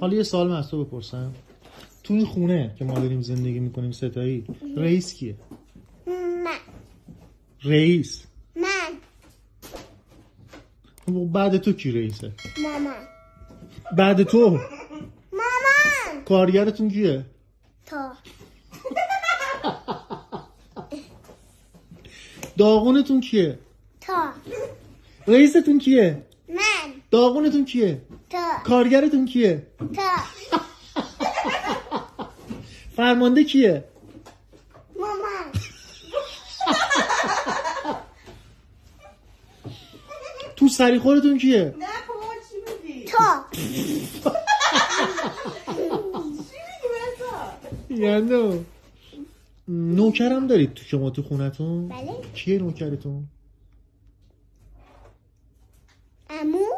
حالا یه سوال من از تو بپرسم، تو این خونه که ما داریم زندگی میکنیم ستایی، رئیس کیه؟ من. رئیس؟ من. بعد تو کی رئیسه؟ مامان. بعد تو؟ مامان. کارگرتون کیه؟ تو. داغونتون کیه؟ تو. رئیستون کیه؟ من. داغونتون کیه؟ تو. کارگرتون کیه؟ تو. فرمانده کیه؟ مامان. تو سری خورتون کیه؟ نه بابا چی میگی؟ تو. چی میگی بابا؟ نوکرم دارید تو شما تو خونتون؟ بله. کیه نوکرتون؟ عمو.